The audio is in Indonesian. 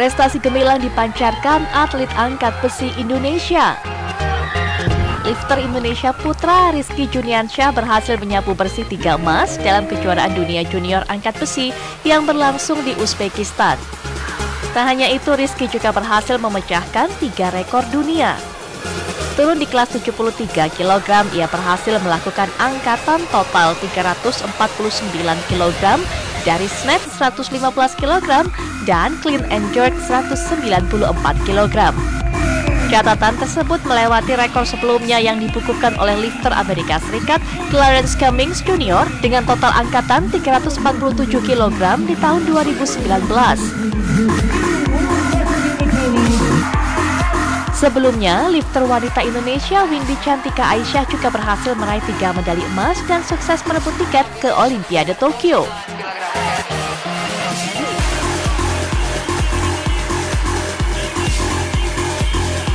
Prestasi gemilang dipancarkan atlet angkat besi Indonesia. Lifter Indonesia Putra Rizky Juniansyah berhasil menyapu bersih 3 emas dalam kejuaraan dunia junior angkat besi yang berlangsung di Uzbekistan. Tak hanya itu, Rizky juga berhasil memecahkan 3 rekor dunia. Turun di kelas 73 kg, ia berhasil melakukan angkatan total 349 kg dari snatch 115 kg dan clean and jerk 194 kg. Catatan tersebut melewati rekor sebelumnya yang dibukukan oleh lifter Amerika Serikat Clarence Cummings Jr. dengan total angkatan 347 kg di tahun 2019. Sebelumnya, lifter wanita Indonesia Windy Chantika Aisyah juga berhasil meraih 3 medali emas dan sukses merebut tiket ke Olimpiade Tokyo.